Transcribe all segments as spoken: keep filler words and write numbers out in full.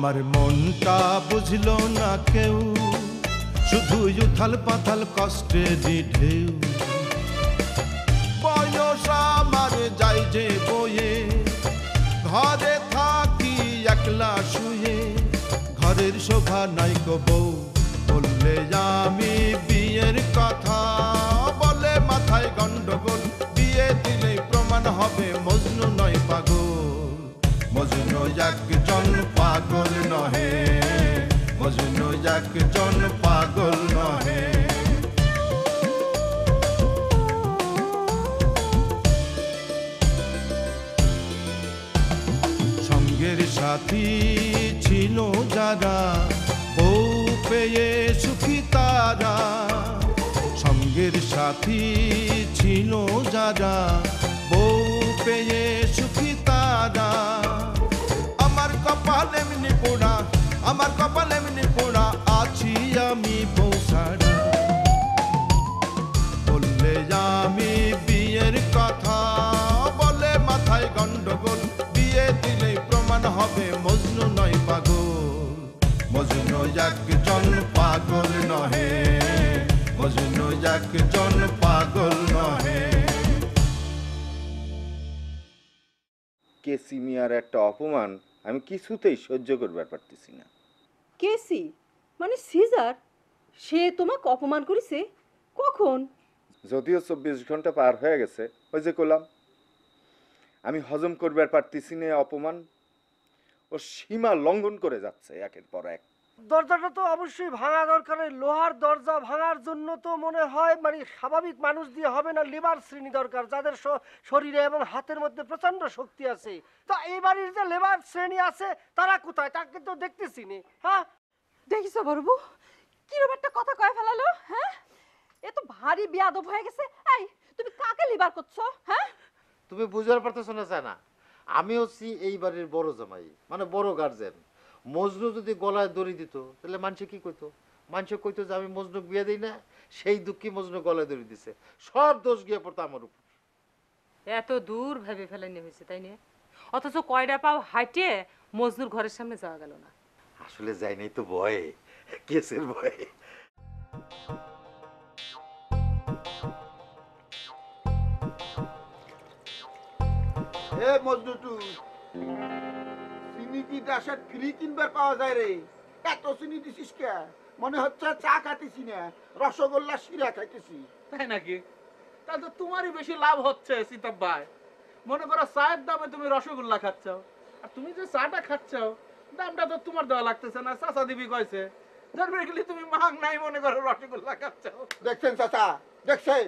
আমার মনটা বুঝলো না কেউ, শুধু উথাল পাথাল কষ্টে যে ঢেউ। বয়স আমার যাই যে বয়ে, ঘরে থাকি একলা শুয়ে, ঘরের শোভা নাই গো বউ, বললে আমি বিয়ের কথা। বলে মাথায় গন্ডগোল, বিয়ে দিলে প্রমাণ হবে মজনু নয় পাগল। মজনু একজন পাগল নহে, মজনু একজন পাগল নহে। সঙ্গের সাথী ছিল যারা, বউ পেয়ে সুখী তারা। সঙ্গের সাথী ছিল যারা, বউ পেয়ে সুখী তারা। আমার কপাল এমনি পোড়া, আমার কপাল এমনি পোড়া, আছি আমি বউ ছাড়া। বললে আমি বিয়ের কথা, বলে মাথায় গন্ডগোল, বিয়ে দিলে প্রমাণ হবে মজনু নয় পাগল। মজনু একজন পাগল নহে, মজনু একজন পাগল নহে। কেসি মিয়ার একটা অপমান আমি কিছুতেই সহ্য করবার পারতেছি না। কেসি মানে সিজার, সে তোমাকে অপমান করেছে কখন? যদিও চব্বিশ ঘন্টা পার হয়ে গেছে, ওই যে কলাম আমি হজম করবার পারতেছি না। অপমান ও সীমা লঙ্ঘন করে যাচ্ছে একের পর এক। দরজাটা তো অবশ্যই ভাঙা দরকার, লোহার দরজা ভাঙার জন্য তো মনে হয় মানে স্বাভাবিক মানুষ দিয়ে হবে না, লেবার শ্রেণী দরকার, যাদের শরীরে এবং হাতের মধ্যে প্রচন্ড শক্তি আছে। তো এই বাড়ির যে লেবার শ্রেণী আছে তারা কোথায়, তাকে তো দেখতেছি না। হ্যাঁ দেখিস বাবু, কিরকম একটা কথা কয়ে ফেলালো। হ্যাঁ এ তো ভারী বেয়াদব হয়ে গেছে। এই তুমি কাকে লেবার করছো? হ্যাঁ তুমি বুঝার পারতেছো না জানা, আমি হচ্ছি এই বাড়ির বড় জামাই, মানে বড় গার্জেন। মজনু যদি গলায় দড়ি দিত তাহলে মানুষে কি কইতো? মানুষে কইতো যে আমি মজনু বিয়ে দিই না, সেই দুঃখী মজনু গলায় দড়ি দিছে, সব দোষ গিয়ে পড়তো আমার উপর। এত দূর ভেবে ফেলানি হয়েছে তাই নিয়ে, অথচ কয়টা পাও হাঁটে মজনুর ঘরের সামনে যাওয়া গেল না। আসলে যাই নাই তো ভয়ে, কেসের ভয়ে। এ মজনু তু রসগোল্লা শিরা খাইতেছি তাই নাকি? তাহলে তো তোমারই বেশি লাভ হচ্ছে সীতাব ভাই। মনে করো চায়ের দামে তুমি রসগোল্লা খাচ্ছ, আর তুমি যে চাটা খাচ্ছ দামটা তো তোমার দেওয়া লাগতেছে না, চাচা দিবি কইছে। তুমি মাং নাই মনে করো রসগোল্লা খাচ্ছ। দেখছেন চাচা দেখছেন,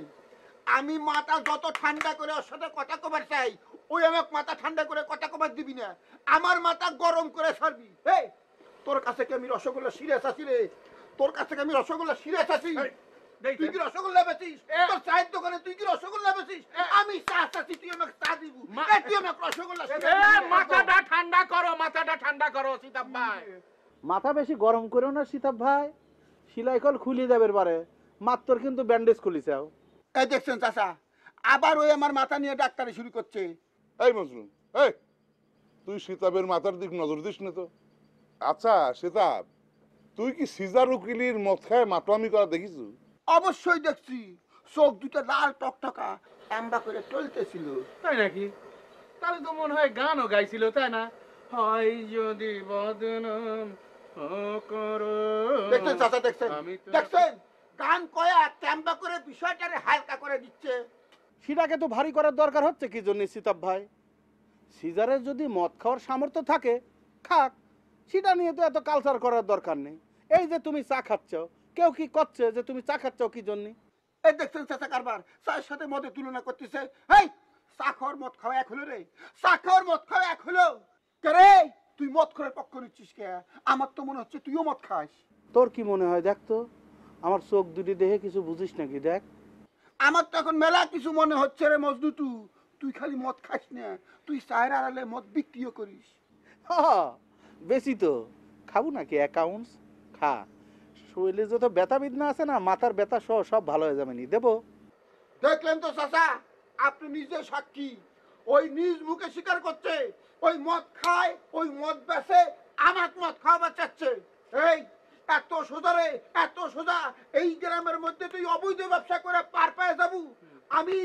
আমি মাথা যত ঠান্ডা করে ওর সাথে কথা কবার চাই, ওই আমাকে মাথা ঠান্ডা করে কথা কবার দিবি না, আমার মাথা গরম করে ছাড়বি। এই তোর কাছে কি আমি রসগোল্লা সিরিয়াস আছি রে? তোর কাছে কি আমি রসগোল্লা সিরিয়াস আছি? তুই কি রসগোল্লা বেচিস? তোর চায়ের দোকানে তুই কি রসগোল্লা বেচিস? আমি চা চাচ্ছি, তুই আমাকে চা দিবি? তুই আমাকে রসগোল্লা সিরিয়াস? মাথাটা ঠান্ডা করো, মাথাটা ঠান্ডা করো সীতাব ভাই। মাথা বেশি গরম করো না সীতাব ভাই, সিলাই কল খুলে যাবে পারে, মাত্র কিন্তু ব্যান্ডেজ খুলে চাও। এই দেখছেন চাচা, আবার ওই আমার মাথা নিয়ে ডাক্তারি শুরু করছে। এই মজনু, এই তুই সীতাবের মাথার দিক নজর দিস না তো। আচ্ছা সীতাব, তুই কি সিজার উকিলের মাথায় মাতলামি করা দেখিস? অবশ্যই দেখছি, চোখ দুটো লাল টকটকা আম্বা করে চলতেছিল তাই নাকি? তাহলে তো মনে হয় গানও গাইছিল তাই না? হয় যদি বদনাম করো। দেখছেন চাচা দেখছেন দেখছেন, গান কয়া ক্যাম্বা করে বিষয়টারে হালকা করে দিচ্ছে। সেটাকে তো ভারী করার দরকার হচ্ছে কি জন্য সীতাব ভাই? সিজারের যদি মদ খাওয়ার সামর্থ্য থাকে খাক, সেটা নিয়ে তো এত কালচার করার দরকার নেই। এই যে তুমি চা খাচ্ছ, কেউ কি করছে যে তুমি চা খাচ্ছ কি জন্য? এই দেখছেন চাচা কারবার, চায়ের সাথে মদের তুলনা করতেছে। হেই চা খাওয়ার মদ খাওয়া এক হলো রে, চা খাওয়ার মদ খাওয়া এক হলো। কেরে তুই মদ করে পক্ষ নিচ্ছিস কে? আমার তো মনে হচ্ছে তুইও মদ খাস। তোর কি মনে হয়? দেখ তো আমার চোখ দুটি দেখে কিছু বুঝিস নাকি? দেখ আমার তো এখন মেলা কিছু মনে হচ্ছে রে মজনু। তু তুই খালি মদ খাস না, তুই চায়ের আড়ালে মদ বিক্রিও করিস। বেশি তো খাবো নাকি? অ্যাকাউন্টস খা, শরীরে যত ব্যথা বিদনা আছে না, মাথার ব্যথা সহ সব ভালো হয়ে যাবে নি দেবো। দেখলেন তো চাচা, আপনি নিজে সাক্ষী, ওই নিজ মুখে স্বীকার করছে ওই মদ খায়, ওই মদ বেচে, আমার মত খাওয়া চাচ্ছে। এই এত সোজা রে, এত সোজা এই গ্রামের মধ্যে তুই অবৈধ ব্যবসা করে পার পেয়ে যাবো। আমি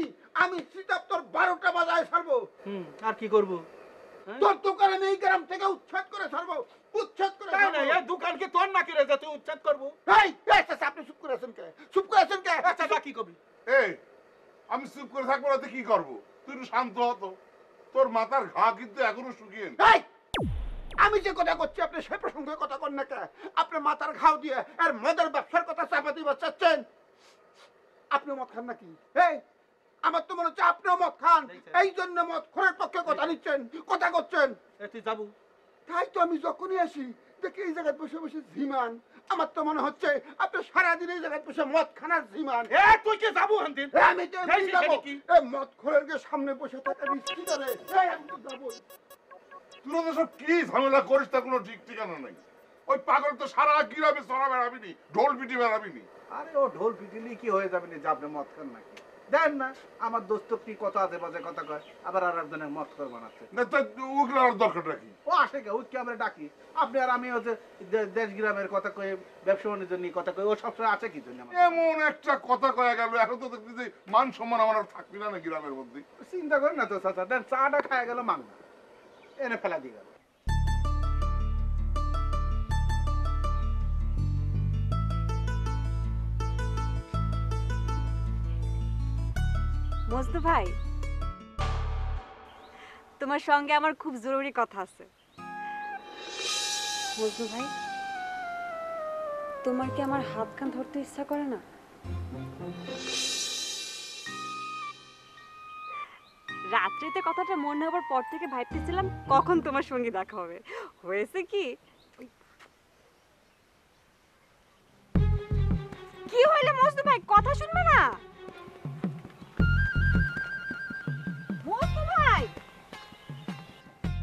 আমি শ্রীদপ্তর বারোটা বাজায় ছাড়বো। আর কি করবো? তোর দোকান আমি এই গ্রাম থেকে উচ্ছেদ করে ছাড়বো। উচ্ছেদ করে না, এই দোকানকে তোর না করে যা তুই উচ্ছেদ করবো। এই আচ্ছা আপনি চুপ করে আছেন কে? চুপ করে আছেন কে? আচ্ছা যা কি করবি? এই আমি চুপ করে থাকবো না তো কি করবো? তুই শান্ত হতো। তোর মাথার ঘা কিন্তু এখনো শুকিয়ে না। আমি যে কথা করছি আপনি সে প্রসঙ্গে কথা কন না কে? আপনি মাথার ঘাও দিয়ে আর মদের ব্যবসার কথা চাপা দিবা চাচ্ছেন। আপনি মদ খান নাকি? এই আমার তো মনে হচ্ছে আপনিও মদ খান, এই জন্য মদ খোরের পক্ষে কথা নিচ্ছেন, কথা করছেন। তাই তো আমি যখনই আসি দেখি এই জায়গায় বসে বসে ঝিমান। আমার তো মনে হচ্ছে আপনি সারাদিন এই জায়গায় বসে মদ খানার ঝিমান। তুই কি যাবো? আমি তো মদ খোরের সামনে বসে থাকা নিশ্চিত করে আমি তো যাবো। তোরা তো সব কি ঝামেলা করিস তার কোনো ঠিক ঠিকানা নাই। ওই পাগল তো সারা গ্রামে চড়া বেড়াবিনি, ঢোল পিটি বেড়াবিনি। আরে ও ঢোল পিটিলি কি হয়ে যাবে না? যে আপনি মদ খান নাকি? দেন না আমার দোস্ত কি কথা আছে বাজে কথা কয়, আবার আর একজনের মদ করে বানাচ্ছে। না তো উগলা আর দরকার রাখি। ও আসে কে? উঠকে আমরা ডাকি। আপনি আর আমি হচ্ছে দেশ গ্রামের কথা কয়ে ব্যবসা বাণিজ্য নিয়ে কথা কয়ে ও সবসময় আছে কি জন্য? এমন একটা কথা কয়ে গেল এখন তো দেখবি যে মান সম্মান আমার আর থাকবি না না গ্রামের মধ্যে। চিন্তা করেন না তো চাচা, দেন চাটা খাওয়া গেল মাংনা এনে ফেলা দিয়ে গেল। মজদু ভাই, তোমার সঙ্গে আমার খুব জরুরি কথা আছে। মজদু ভাই, তোমার কি আমার হাত কান ধরতে ইচ্ছা করে না? রাত্রিতে কথাটা মনে হবার পর থেকে ভাবতেছিলাম কখন তোমার সঙ্গে দেখা হবে। হয়েছে কি? কি হইলো মজদু ভাই, কথা শুনবে না?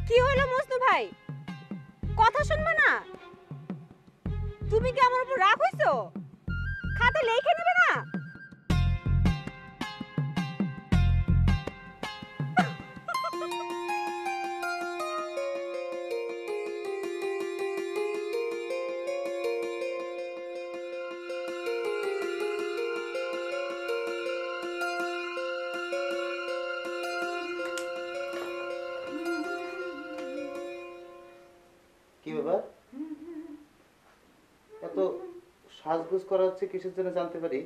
কি হইলো মজনু ভাই, কথা শুনবে না? তুমি কি আমার উপর রাগ হইছো? খাতা লিখে নেবে না? সাজগোজ করা হচ্ছে কিসের জন্য জানতে পারি?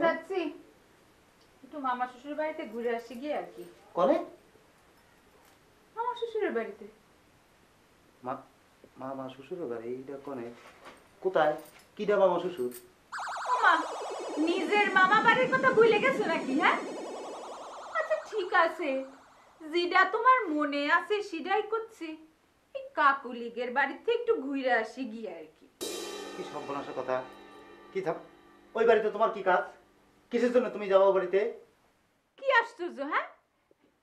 যাচ্ছি একটু মামা শ্বশুর বাড়িতে ঘুরে আসি গিয়ে আর কি। কোনে? মামা শ্বশুরের বাড়িতে। মা মামা শ্বশুরের বাড়ি এটা কোনে? কোথায়? কিডা মামা শ্বশুর? মামা নিজের মামা বাড়ির কথা ভুলে গেছো নাকি? হ্যাঁ আচ্ছা ঠিক আছে, যেটা তোমার মনে আছে সেটাই করছি। এই কাকু লিগের বাড়িতে একটু ঘুরে আসি গিয়ে আর কি। কি সর্বনাশা কথা! কি থাক ওই বাড়িতে তোমার কি কাজ? কিসের জন্য তুমি যাও বাড়িতে? কি আশ্চর্য! হ্যাঁ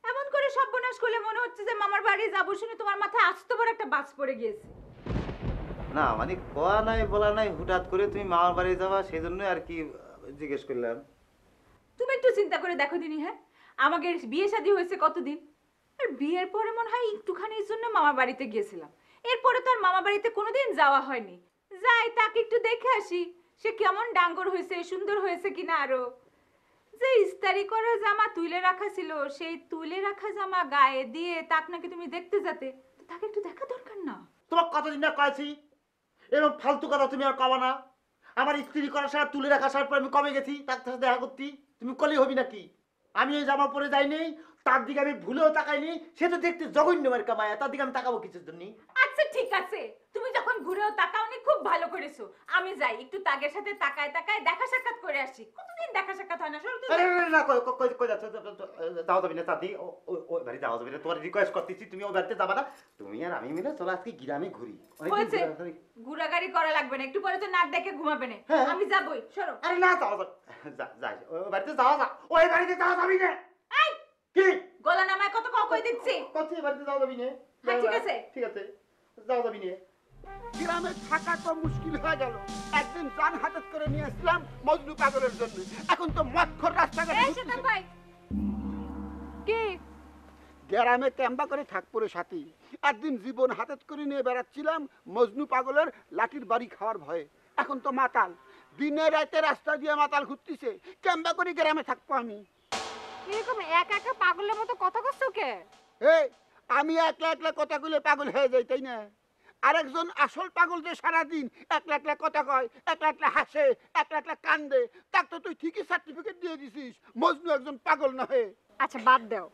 এমন করে সর্বনাশ করলে মনে হচ্ছে যে মামার বাড়ি যাবো শুনে তোমার মাথায় আস্ত বড় একটা বাজ পড়ে গিয়েছে। না মানে কোয়া নাই বলা নাই, হুটহাট করে তুমি মামার বাড়ি যাওয়া সেই জন্য আর কি জিজ্ঞেস করলাম। তুমি একটু চিন্তা করে দেখো দিনি। হ্যাঁ আমাদের বিয়ে শাদী হয়েছে কতদিন, আর বিয়ের পরে মনে হয় একটুখানির জন্য মামা বাড়িতে গিয়েছিলাম। এরপরে তো আর মামা বাড়িতে কোনোদিন যাওয়া হয়নি। যাই তাকে একটু দেখে আসি সে কেমন ডাঙ্গর হয়েছে, সুন্দর হয়েছে কিনা। আরো যে ইস্তারি করে জামা তুলে রাখা ছিল, সেই তুলে রাখা জামা গায়ে দিয়ে তাকে নাকি তুমি দেখতে যেতে, তাকে একটু দেখা দরকার না? তোমার কতদিন না কয়েছি এরকম ফালতু কথা তুমি আর কবা না। আমার ইস্ত্রি করা সারা তুলে রাখা সার পর আমি কবে গেছি তার সাথে দেখা করতে? তুমি কলি হবি নাকি? আমি এই জামা পরে যাইনি, তার দিকে আমি ভুলেও তাকাইনি। সে তো দেখতে জঘন্য মার্কা মায়া, তার দিকে আমি তাকাবো কিছুর জন্য? আচ্ছা ঠিক আছে, তুমি যখন ঘুরেও তাকাওনি খুব ভালো করেছো। আমি যাই একটু তাগের সাথে তাকায় তাকায় দেখা সাক্ষাৎ করে আসি। কতদিন দেখা সাক্ষাৎ হয় না। সর তুমি। আরে না কই কই কই যাচ্ছ? যাও যাবি না দাদি, ওই বাড়ি যাও যাবি না। তোমার রিকোয়েস্ট করতেছি তুমি ওই বাড়িতে যাবা না। তুমি আর আমি মিলে চলো আজকে গ্রামে ঘুরি। হয়েছে, ঘুরাঘুরি করা লাগবে না, একটু পরে তো নাক দেখে ঘুমাবে না। আমি যাবই, সরো। আরে না যাও যা যা, ওই বাড়িতে যাও যা, ওই বাড়িতে যাও যাবি না। এই কি গলা নামায় কত কক কই দিচ্ছি? কত বাড়িতে যাও যাবি না। ঠিক আছে ঠিক আছে যাও যাবি না। গ্রামে থাকা তো মুশকিল হয়ে গেল। একদিন জান হাতত করে নিয়ে আসলাম মজনু পাগলের জন্য, এখন তো মদখোর রাস্তাঘাটে। কে গ্রামে ক্যাম্বা করে থাকপুরে সাথী একদিন জীবন হাতত করে নিয়ে বেড়াচ্ছিলাম মজনু পাগলের লাঠির বাড়ি খাওয়ার ভয়ে। এখন তো মাতাল দিনে রাতে রাস্তা দিয়ে মাতাল ঘুরতিছে, ক্যাম্বা করে গ্রামে থাকবো আমি। এরকম এক একা পাগলের মতো কথা কচ্ছ কে? এই আমি একলা একলা কথা কইলে পাগল হয়ে যাই তাই না? আরেকজন আসল পাগল যে সারাদিন একলা একলা কথা কয়, একলা একলা হাসে, একলা একলা কান্দে, তার তো তুই ঠিকই সার্টিফিকেট দিয়ে দিছিস মজনু একজন পাগল না হয়ে। আচ্ছা বাদ দাও,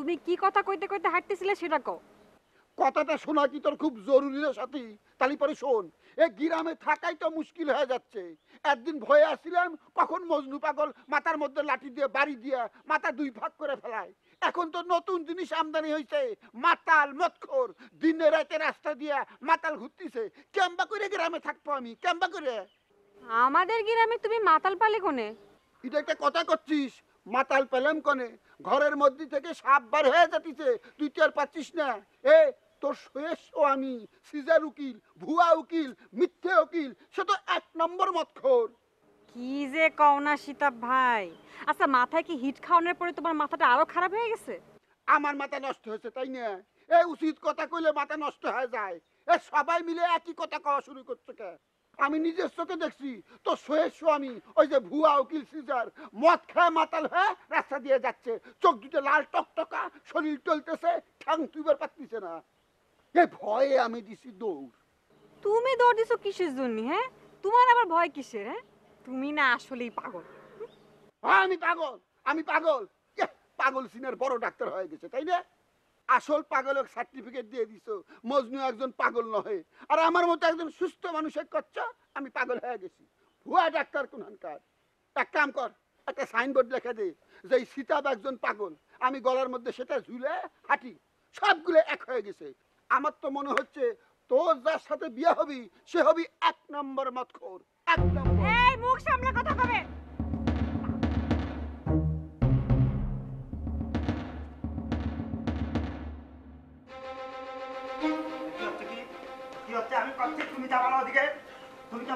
তুমি কি কথা কইতে কইতে হাঁটতেছিলে সেটা কও। কথাটা শোনা কি তোর খুব জরুরি না সাথী? তালি পরে শোন, এই গ্রামে থাকাই তো মুশকিল হয়ে যাচ্ছে। একদিন ভয়ে আসছিলাম কখন মজনু পাগল মাথার মধ্যে লাঠি দিয়ে বাড়ি দিয়া মাথা দুই ভাগ করে ফেলায়। এখন তো নতুন জিনিস আমদানি হয়েছে, মাতাল মদখোর দিনে রাতে রাস্তা দিয়া মাতাল ঘুরতিছে, ক্যাম্বা করে গ্রামে থাকবো আমি ক্যাম্বা করে। আমাদের গ্রামে তুমি মাতাল পালে কোনে? এটা একটা কথা করছিস, মাতাল পেলাম কোনে? ঘরের মধ্যে থেকে সাপ বার হয়ে যাতিছে, তুই তো আর পাচ্ছিস না। এ তোর শেষ ও আমি সিজার উকিল, ভুয়া উকিল, মিথ্যে উকিল, সে তো এক নম্বর মদখোর। কি যে কও না সীতাব ভাই। আচ্ছা মাথায় কি হিট খাওয়ানোর পরে তোমার মাথাটা আরো খারাপ হয়ে গেছে? আমার মাথা নষ্ট হয়েছে তাই না? এই উচিত কথা কইলে মাথা নষ্ট হয়ে যায়। এ সবাই মিলে একই কথা কওয়া শুরু করছে কে? আমি নিজের চোখে দেখছি তো সোহেশ স্বামী ওই যে ভুয়া উকিল সিজার মদ খায় মাতাল হয়ে রাস্তা দিয়ে যাচ্ছে, চোখ দুটো লাল টকটকা, শরীর টলতেছে, ঠ্যাং তুইবার পাততেছে না। এই ভয়ে আমি দিছি দৌড়। তুমি দৌড় দিছো কিসের জন্য? হ্যাঁ তোমার আবার ভয় কিসের? হ্যাঁ তুমি না আসলেই পাগল। আমি পাগল? আমি পাগল? পাগল সিনার বড় ডাক্তার হয়ে গেছে তাই না? আসল পাগলের সার্টিফিকেট দিয়ে দিছো মজনু একজন পাগল নহে, আর আমার মতো একজন সুস্থ মানুষের কচ্ছ আমি পাগল হয়ে গেছি। ভুয়া ডাক্তার কোনখানকার? এক কাম কর, একটা সাইনবোর্ড লেখা দে যে সীতাব একজন পাগল, আমি গলার মধ্যে সেটা ঝুলে হাঁটি। সবগুলো এক হয়ে গেছে। আমার তো মনে হচ্ছে তোর যার সাথে বিয়ে হবি সে হবি এক নম্বর মদখোর। একদম মুখ সামলে কথা কবে। অপমান করবে সেটা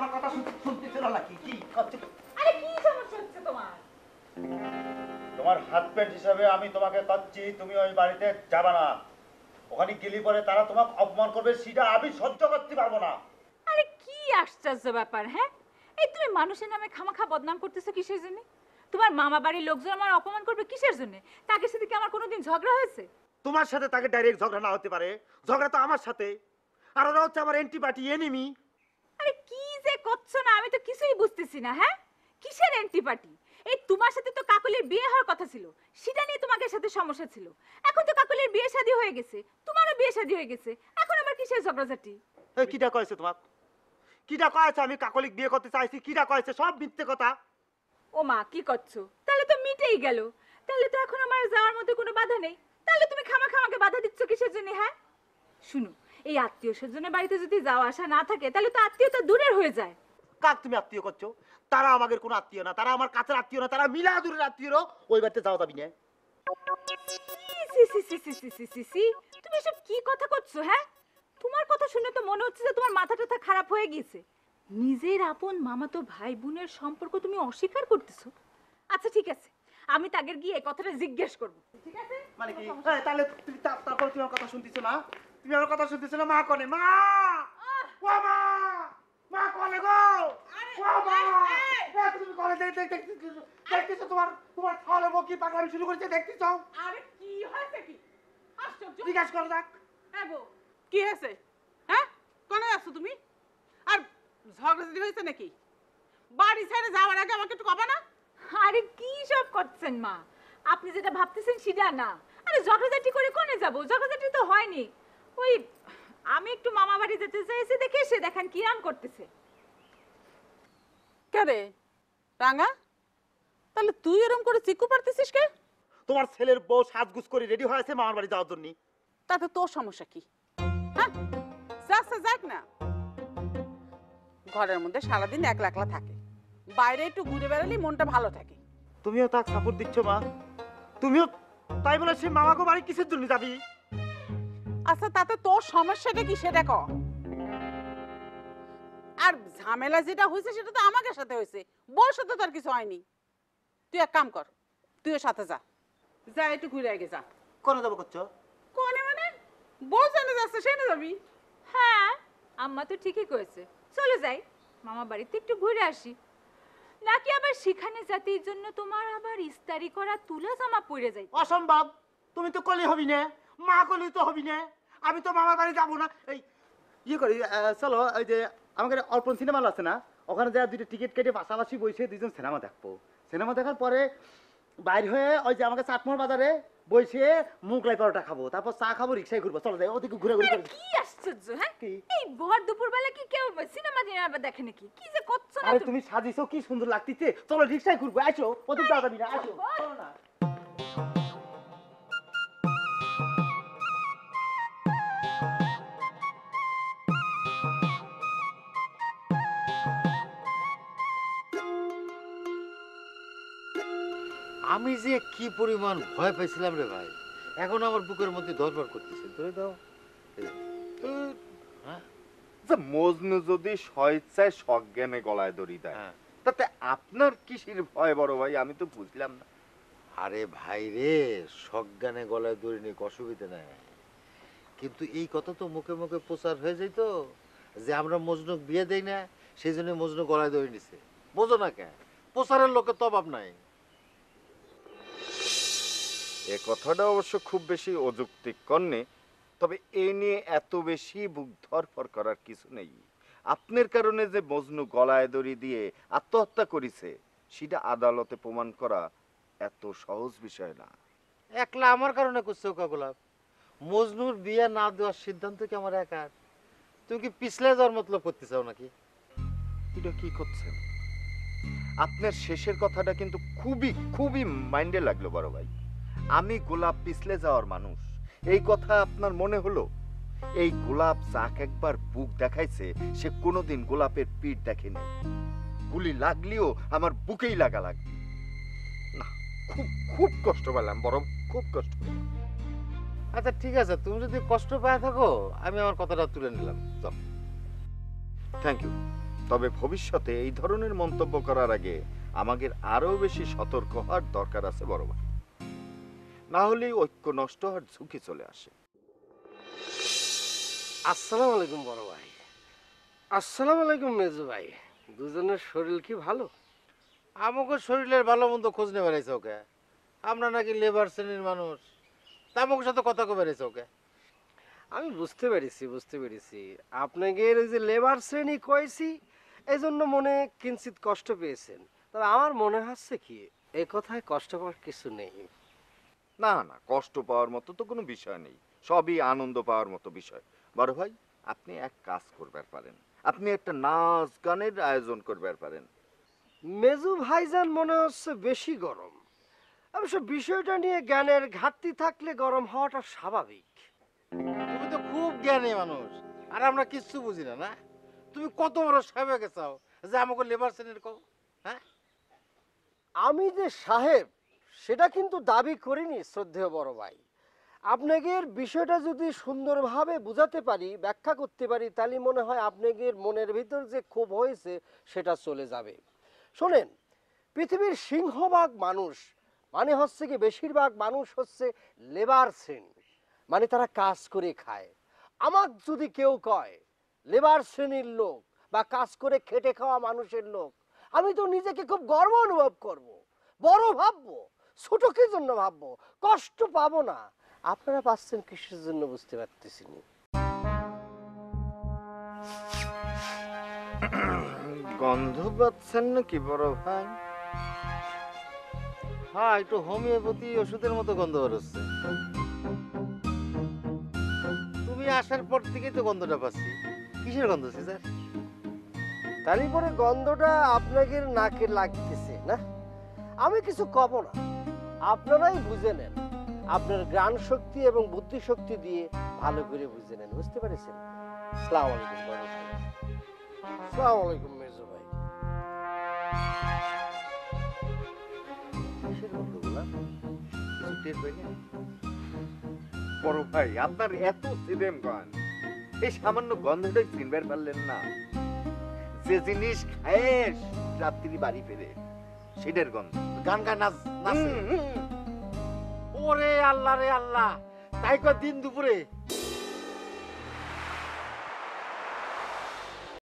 আমি সহ্য করতে পারবো না। আরে কি আশ্চর্য ব্যাপার! হ্যাঁ এই তুমি মানুষের নামে খামাখা বদনাম করতেছো কিসের জন্য? তোমার মামা বাড়ির লোকজন আমার অপমান করবে কিসের জন্য? তাকে সাথে কি আমার কোনোদিন ঝগড়া হয়েছে? তোমার সাথে তাকে ডাইরেক্ট ঝগড়া না হতে পারে, ঝগড়া তো আমার সাথে। আর ওরা হচ্ছে আমার অ্যান্টিবায়োটিক এনিমি। আরে কি যে করছ না, আমি তো কিছুই বুঝতেছি না। হ্যাঁ কিসের অ্যান্টিবায়োটিক? এই তোমার সাথে তো কাকুলের বিয়ে হওয়ার কথা ছিল, সেটা নিয়ে তোমাকে সাথে সমস্যা ছিল। এখন তো কাকুলের বিয়ে শাদী হয়ে গেছে, তোমারও বিয়ে শাদী হয়ে গেছে, এখন আমার কিসের ঝগড়াঝাটি? এই কিটা কইছে তোমাক? কিটা কইছে আমি কাকুলিক বিয়ে করতে চাইছি? কিটা কইছে? সব মিথ্যে কথা। ও মা কি করছো? তাহলে তো মিটেই গেল, তাহলে তো এখন আমার যাওয়ার মধ্যে কোনো বাধা নেই। তাহলে তুমি খামাখা আমাকে বাধা দিচ্ছ কিসের জন্য? হ্যাঁ শুনো, এই আত্মীয় স্বজনের বাড়িতে যদি যাওয়া আসা না থাকে তাহলে তো আত্মীয়তা দূরের হয়ে যায়। কাক তুমি আত্মীয় করছো? তারা আমাদের কোনো আত্মীয় না, তারা আমার কাছের আত্মীয় না, তারা মিলা দূরের আত্মীয়। ওই বাড়িতে যাওয়া যাবি না। তুমি এসব কি কথা করছো? হ্যাঁ তোমার কথা শুনে তো মনে হচ্ছে যে তোমার মাথাটা খারাপ হয়ে গেছে। নিজের আপন মামাতো ভাই বোনের সম্পর্ক তুমি অস্বীকার করতেছো। আচ্ছা ঠিক আছে, আমি তাদের গিয়ে এই কথাটা জিজ্ঞেস করবো। ঠিক আছে মানে কি? তাহলে তুমি তারপর তুমি আমার কথা শুনতেছ না? তুমি আমার কথা শুনতেছ না? মা কনে মা ও মা মা কনে গো ও মা এই তুমি কনে দেখ দেখ দেখ দেখতেছো তোমার তোমার ছালে বকি পাগলামি শুরু করেছে দেখতেছো? আরে কি হয়েছে কি? আশ্চর্য। জিজ্ঞেস কর দেখ। হ্যাঁ গো কি হয়েছে? হ্যাঁ কোনে আছো তুমি? আর ঝগড়া হয়েছে নাকি? বাড়ি ছেড়ে যাওয়ার আগে আমাকে একটু কবা না? আরে কি সব করছেন মা, আপনি যেটা ভাবতেছেন সেটা না। আরে ঝগড়াঝাটি করে কোনে যাবো? ঝগড়াঝাটি তো হয়নি, ওই আমি একটু মামা বাড়ি যেতে চাইছি দেখে সে দেখেন কি রাম করতেছে। কে রে রাঙা, তাহলে তুই এরকম করে চিকু পারতেছিস কে? তোমার ছেলের বউ সাজগুজ করে রেডি হয়েছে মামার বাড়ি যাওয়ার জন্য, তাতে তোর সমস্যা কি? হ্যাঁ যাচ্ছে যাক না, ঘরের মধ্যে সারাদিন একলা একলা থাকে, বাইরে একটু ঘুরে বেড়ালে মনটা ভালো থাকে। তুমিও তার সাপোর্ট দিচ্ছ মা? তুমিও তাই বলে সে মামাকে বাড়ি কিসের জন্য যাবি? আচ্ছা তাতে তোর সমস্যাটা কি সেটা কও। আর ঝামেলা যেটা হয়েছে সেটা তো আমাদের সাথে হয়েছে, বউর সাথে তার কিছু হয়নি। তুই এক কাম কর, তুইও সাথে যা, যা একটু ঘুরে আগে যা। কোনে যাব করছো? কোনে মানে বোঝানো যাচ্ছে সেনে যাবি? হ্যাঁ আম্মা তো ঠিকই কইছে, চলো যাই মামা বাড়িতে একটু ঘুরে আসি। নাকি আবার সেখানে জাতির জন্য তোমার আবার ইস্তারি করা তুলা জামা পরে যাই? অসম্ভব, তুমি তো কলি হবি না, মা কলি তো হবি না, আমি তো মামার বাড়ি যাব না। এই ইয়ে করি চলো, ওই যে আমাকে অর্পণ সিনেমা আছে না, ওখানে যা দুইটা টিকিট কেটে পাশাপাশি বসে দুজন সিনেমা দেখবো। সিনেমা দেখার পরে বাইর হয়ে ওই যে আমাকে চাটমোহর বাজারে বসে মুগলাই পরোটা খাবো, তারপর চা খাবো, রিক্সায় ঘুরবো। চলো যাই, ওদিকে ঘুরে ঘুরে কি আশ্চর্য। হ্যাঁ এই ভোর দুপুরবেলা কি কেউ সিনেমা দিনার দেখে নাকি? কি যে করছ না আরে, তুমি সাজিছো কি সুন্দর লাগতেছে, চলো রিক্সায় ঘুরবো, আসো ওদিকে যাবি না, আসো চলো না। আমি যে কি পরিমাণ ভয় পেয়েছিলাম রে ভাই, এখন আমার বুকের মধ্যে ধরপর করতেছে। ধরে দাও মজনু যদি স্বেচ্ছায় সজ্ঞানে গলায় দড়ি দেয়, তাতে আপনার কিসের ভয় বড় ভাই? আমি তো বুঝলাম না। আরে ভাই রে, সজ্ঞানে গলায় দড়ি নিয়ে অসুবিধা নাই, কিন্তু এই কথা তো মুখে মুখে প্রচার হয়ে যেত যে আমরা মজনু বিয়ে দেই না, সেই জন্য মজনু গলায় দড়ি নিছে। বোঝো না কেন, প্রচারের লোকের তো অভাব নাই। এ কথাটা অবশ্য খুব বেশি অযৌক্তিক কর্ণে, তবে এ নিয়ে এত বেশি বুক ধরফর করার কিছু নেই। আপনার কারণে যে মজনু গলায় দড়ি দিয়ে আত্মহত্যা করেছে, সেটা আদালতে প্রমাণ করা এত সহজ বিষয় না। একলা আমার কারণে করছে ওকা গোলাপ, মজনুর বিয়ে না দেওয়ার সিদ্ধান্ত কি আমার একার? তুমি কি পিছলে যাওয়ার মতলব করতে চাও নাকি? এটা কি করছেন? আপনার শেষের কথাটা কিন্তু খুবই খুবই মাইন্ডে লাগলো বড় ভাই। আমি গোলাপ পিছলে যাওয়ার মানুষ, এই কথা আপনার মনে হলো? এই গোলাপ চাক একবার বুক দেখাইছে, সে কোনোদিন গোলাপের পিঠ দেখেনি। গুলি লাগলেও আমার বুকেই লাগা লাগবে না, খুব খুব কষ্ট পেলাম বরং, খুব কষ্ট পেলাম। আচ্ছা ঠিক আছে, তুমি যদি কষ্ট পায় থাকো আমি আমার কথাটা তুলে নিলাম। Thank you. তবে ভবিষ্যতে এই ধরনের মন্তব্য করার আগে আমাদের আরো বেশি সতর্ক হওয়ার দরকার আছে বড় ভাই, না হলে ঐক্য নষ্ট হওয়ার ঝুঁকি চলে আসে। আসসালামু আলাইকুম বড় ভাই। আসসালামু আলাইকুম মেজু ভাই, দুজনের শরীর কি ভালো? আমাকে শরীরের ভালো মন্দ খোঁজ নিয়ে বেড়াইছে ওকে, আমরা নাকি লেবার শ্রেণীর মানুষ, তামুকের সাথে কথা কয়ে বেড়াইছে ওকে। আমি বুঝতে পেরেছি বুঝতে পেরেছি আপনাকে ওই যে লেবার শ্রেণী কয়েছি, এই জন্য মনে কিঞ্চিত কষ্ট পেয়েছেন। তবে আমার মনে হচ্ছে কি, এই কথায় কষ্ট পাওয়ার কিছু নেই। না না, কষ্ট পাওয়ার মতো তো কোনো বিষয় নেই, সবই আনন্দ পাওয়ার মতো বিষয়। বড় ভাই আপনি এক কাজ করবার পারেন, আপনি একটা নাচ গানের আয়োজন করবার পারেন। মেজু ভাইজান মনে হচ্ছে বেশি গরম, অবশ্য বিষয়টা নিয়ে জ্ঞানের ঘাটতি থাকলে গরম হওয়াটা স্বাভাবিক। তুমি তো খুব জ্ঞানী মানুষ, আর আমরা কিচ্ছু বুঝি না। না তুমি কত বড় সাহেব গেছাও যে আমাকে লেবার শ্রেণীর কও? হ্যাঁ আমি যে সাহেব সেটা কিন্তু দাবি করিনি শ্রদ্ধেয় বড় ভাই। আপনাদের বিষয়টা যদি সুন্দরভাবে বোঝাতে পারি, ব্যাখ্যা করতে পারি, তাহলে মনে হয় আপনাদের মনের ভিতর যে ক্ষোভ হয়েছে সেটা চলে যাবে। শোনেন, পৃথিবীর সিংহভাগ মানুষ মানে হচ্ছে কি বেশিরভাগ মানুষ হচ্ছে লেবার শ্রেণী, মানে তারা কাজ করে খায়। আমার যদি কেউ কয় লেবার শ্রেণীর লোক বা কাজ করে খেটে খাওয়া মানুষের লোক, আমি তো নিজেকে খুব গর্ব অনুভব করব, বড় ভাববো, ছোট কি জন্য ভাববো, কষ্ট পাবো না। আপনারা পাচ্ছেন কিসের জন্য বুঝতে পারতেছি না। গন্ধ পাচ্ছেন নাকি বড় ভাই? হ্যাঁ, একটু হোমিওপ্যাথি ওষুধের মতো গন্ধ বেরোচ্ছে। তুমি আসার পর থেকেই তো গন্ধটা পাচ্ছি। কিসের গন্ধ স্যার? তারই পরে গন্ধটা আপনাদের নাকে লাগতেছে না? আমি কিছু কব না, আপনারাই বুঝে নেন, আপনার জ্ঞান শক্তি এবং বুদ্ধি শক্তি দিয়ে ভালো করে বুঝে নেন, বুঝতে পেরেছেন? আসসালামু আলাইকুম বড় ভাই। আসসালামু আলাইকুম মেজু ভাই। বড় ভাই আপনার এত সিনেম গান, এই সামান্য গন্ধটাই চিনবার পারলেন না? যে জিনিস খায় রাত্রি বাড়ি ফেরে সেটার গন্ধ, গান গায় নাচ নাচে, ও ওরে আল্লাহ রে আল্লাহ, তাই কয় দিন দুপুরে